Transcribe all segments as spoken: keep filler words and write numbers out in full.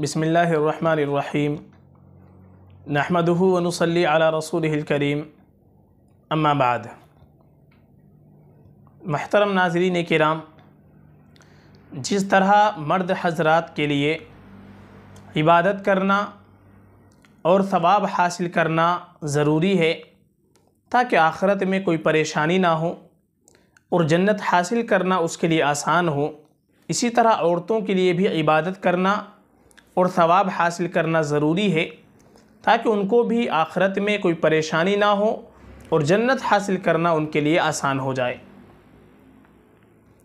बिस्मिल्लाहिर्रहमानिर्रहीम नहमदुहु व नुसल्ली अला रसूलिहिल करीम अम्मा बाद। महतरम नाज़रीन किराम, जिस तरह मर्द हज़रात के लिए इबादत करना और सवाब हासिल करना ज़रूरी है ताकि आखिरत में कोई परेशानी ना हो और जन्नत हासिल करना उसके लिए आसान हो, इसी तरह औरतों के लिए भी इबादत करना और सवाब हासिल करना ज़रूरी है ताकि उनको भी आखिरत में कोई परेशानी ना हो और जन्नत हासिल करना उनके लिए आसान हो जाए।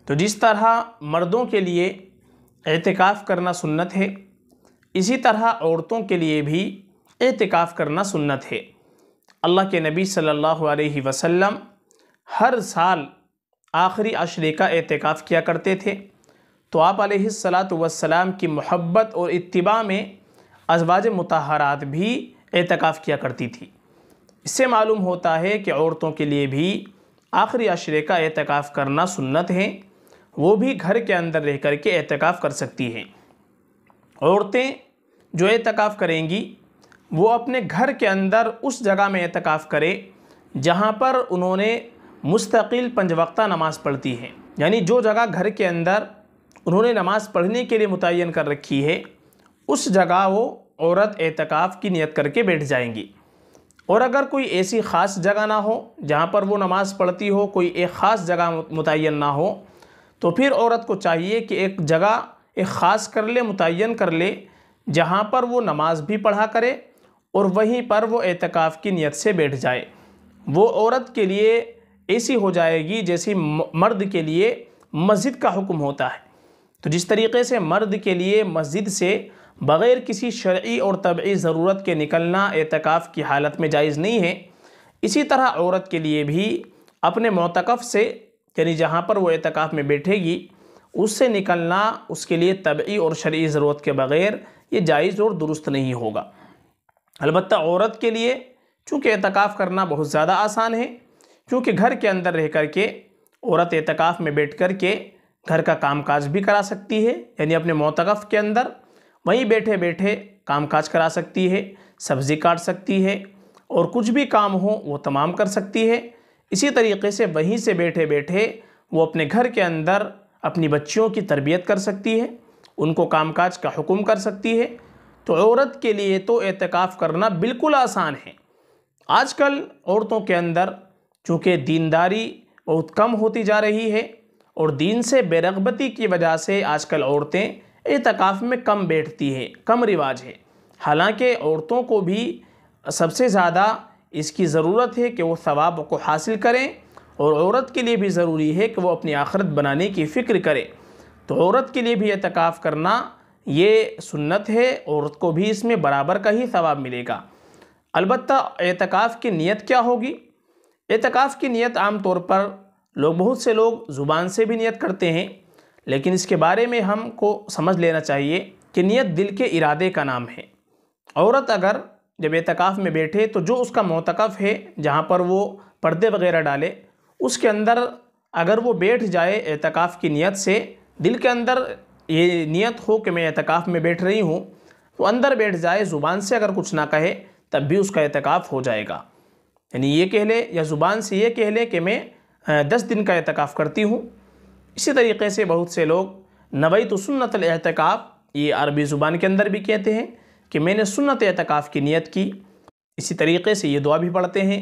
तो जिस तरह मर्दों के लिए एतिकाफ़ करना सुन्नत है, इसी तरह औरतों के लिए भी एतिकाफ़ करना सुन्नत है। अल्लाह के नबी सल्लल्लाहु अलैहि वसल्लम हर साल आखिरी अशरे का एतिकाफ़ किया करते थे, तो आप अलैहिस्सलातु वस्सलाम की मोहब्बत और इत्तिबा में अज़वाज मुतहरात भी एतिकाफ़ किया करती थी। इससे मालूम होता है कि औरतों के लिए भी आखिरी अशरे का एतिकाफ़ करना सुन्नत है, वो भी घर के अंदर रह कर के एतिकाफ़ कर सकती हैं। औरतें जो एतिकाफ़ करेंगी वो अपने घर के अंदर उस जगह में एतिकाफ़ करें जहाँ पर उन्होंने मुस्तकिल पंज वक्ता नमाज़ पढ़ती हैं, यानी जो जगह घर के अंदर उन्होंने नमाज़ पढ़ने के लिए मुतय्यन कर रखी है उस जगह वो औरत एतिकाफ़ की नियत करके बैठ जाएंगी। और अगर कोई ऐसी ख़ास जगह ना हो जहाँ पर वो नमाज़ पढ़ती हो, कोई एक ख़ास जगह मुतय्यन ना हो, तो फिर औरत को चाहिए कि एक जगह एक ख़ास कर ले, मुतय्यन कर ले, जहाँ पर वो नमाज भी पढ़ा करे और वहीं पर वो एतिकाफ़ की नियत से बैठ जाए। वो औरत के लिए ऐसी हो जाएगी जैसी मर्द के लिए मस्जिद का हुक्म होता है। तो जिस तरीके से मर्द के लिए मस्जिद से बग़ैर किसी शरई और तबई ज़रूरत के निकलना एतिकाफ़ की हालत में जायज़ नहीं है, इसी तरह औरत के लिए भी अपने मोतकफ़ से, यानी जहाँ पर वो एतिकाफ़ में बैठेगी, उससे निकलना उसके लिए तबई और शरई ज़रूरत के बग़ैर ये जायज़ और दुरुस्त नहीं होगा। अलबत्ता औरत के लिए चूँकि एतिकाफ़ करना बहुत ज़्यादा आसान है, क्योंकि घर के अंदर रह कर के औरत एतिकाफ़ में बैठ कर के घर का कामकाज भी करा सकती है, यानी अपने मोतकफ़ के अंदर वहीं बैठे बैठे कामकाज करा सकती है, सब्ज़ी काट सकती है और कुछ भी काम हो वो तमाम कर सकती है। इसी तरीके से वहीं से बैठे बैठे वो अपने घर के अंदर अपनी बच्चियों की तरबियत कर सकती है, उनको कामकाज का हुक्म कर सकती है। तो औरत के लिए तो एतिकाफ़ करना बिल्कुल आसान है। आजकल औरतों के अंदर चूँकि दीनदारी बहुत कम होती जा रही है और दीन से बेरगबती की वजह से आजकल औरतें एतिकाफ़ में कम बैठती हैं, कम रिवाज है। हालांकि औरतों को भी सबसे ज़्यादा इसकी ज़रूरत है कि वो सवाब को हासिल करें और औरत के लिए भी ज़रूरी है कि वो अपनी आखिरत बनाने की फ़िक्र करें। तो औरत के लिए भी एतिकाफ़ करना ये सुन्नत है, औरत को भी इसमें बराबर का ही सवाब मिलेगा। अलबत्ता एतिकाफ़ की नीयत क्या होगी? एतिकाफ़ की नीयत आम तौर पर लोग, बहुत से लोग ज़ुबान से भी नियत करते हैं, लेकिन इसके बारे में हमको समझ लेना चाहिए कि नियत दिल के इरादे का नाम है। औरत अगर जब एतिकाफ़ में बैठे तो जो उसका मोतकफ़ है जहाँ पर वो पर्दे वग़ैरह डाले उसके अंदर अगर वो बैठ जाए एतिकाफ़ की नियत से, दिल के अंदर ये नियत हो कि मैं एतिकाफ़ में बैठ रही हूँ, तो अंदर बैठ जाए, ज़ुबान से अगर कुछ ना कहे तब भी उसका एतिकाफ़ हो जाएगा। यानी ये कह ले या ज़ुबान से ये कह ले कि मैं दस दिन का एतिकाफ़ करती हूँ। इसी तरीके से बहुत से लोग नवैतु सुन्नतल एतिकाफ़, ये अरबी ज़ुबान के अंदर भी कहते हैं कि मैंने सुन्नत एतिकाफ़ की नियत की। इसी तरीके से ये दुआ भी पढ़ते हैं,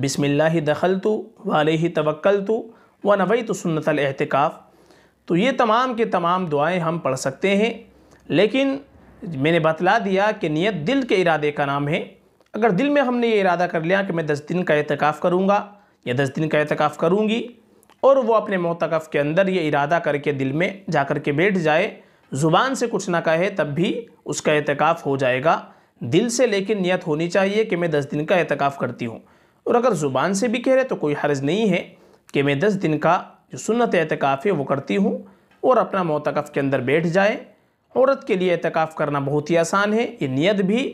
बिस्मिल्लाहि दखलतु वालैहि तवक्कलतु व नवैतु सुन्नतल एतिकाफ़। तो ये तमाम के तमाम दुआएं हम पढ़ सकते हैं, लेकिन मैंने बतला दिया कि नियत दिल के इरादे का नाम है। अगर दिल में हमने ये इरादा कर लिया कि मैं दस दिन का एतिकाफ़ करूँगा या दस दिन का एतिकाफ़ करूँगी और वो अपने मोतकफ़ के अंदर ये इरादा करके दिल में जा कर के बैठ जाए, ज़ुबान से कुछ ना कहे तब भी उसका एतिकाफ़ हो जाएगा। दिल से लेकिन नियत होनी चाहिए कि मैं दस दिन का एतिकाफ़ करती हूँ, और अगर ज़ुबान से भी कह रहे तो कोई हर्ज नहीं है कि मैं दस दिन का जो सुन्नत एतिकाफ़ है वो करती हूँ और अपना मोतकफ़ के अंदर बैठ जाए। औरत के लिए एतिकाफ़ करना बहुत ही आसान है। ये नियत भी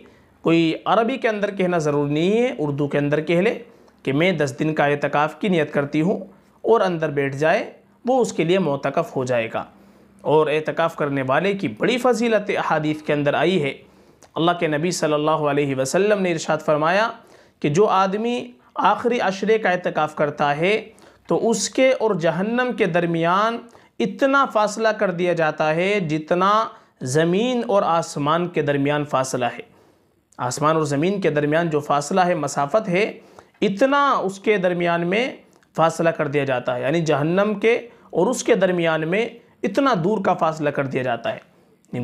कोई अरबी के अंदर कहना ज़रूरी नहीं है, उर्दू के अंदर कह ले कि मैं दस दिन का एतिकाफ़ की नियत करती हूँ और अंदर बैठ जाए, वो उसके लिए मोतकफ़ हो जाएगा। और एतकाफ़ करने वाले की बड़ी फजीलत अहादीस के अंदर आई है। अल्लाह के नबी सल्लल्लाहु अलैहि वसल्लम ने इरशाद फरमाया कि जो आदमी आखिरी अशरे का एतकाफ़ करता है तो उसके और जहन्नम के दरमियान इतना फ़ासला कर दिया जाता है जितना ज़मीन और आसमान के दरमियान फ़ासला है। आसमान और ज़मीन के दरमियान जो फ़ासला है, मसाफत है, इतना उसके दरमियान में फ़ासला कर दिया जाता है, यानी जहन्नम के और उसके दरमियान में इतना दूर का फ़ासला कर दिया जाता है।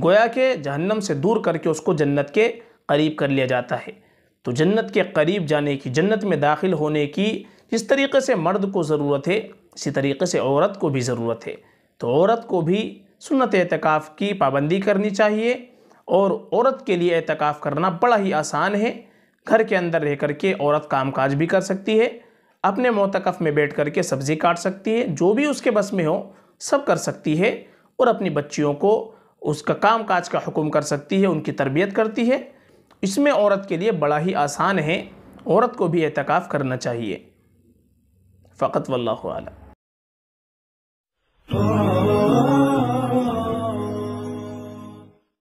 गोया के जहन्नम से दूर करके उसको जन्नत के करीब कर लिया जाता है। तो जन्नत के करीब जाने की, जन्नत में दाखिल होने की जिस तरीके से मर्द को ज़रूरत है, इसी तरीके से औरत को भी ज़रूरत है। तो औरत को भी सुन्नत एतकाफ़ की पाबंदी करनी चाहिए। और औरत के लिए एतकाफ़ करना बड़ा ही आसान है। घर के अंदर रह कर के औरत काम काज भी कर सकती है, अपने मोतकफ़ में बैठ कर के सब्ज़ी काट सकती है, जो भी उसके बस में हो सब कर सकती है। और अपनी बच्चियों को उसका काम काज का हुक्म कर सकती है, उनकी तरबियत करती है। इसमें औरत के लिए बड़ा ही आसान है, औरत को भी एतकाफ़ करना चाहिए। फ़क़त वल्लाहु आलम।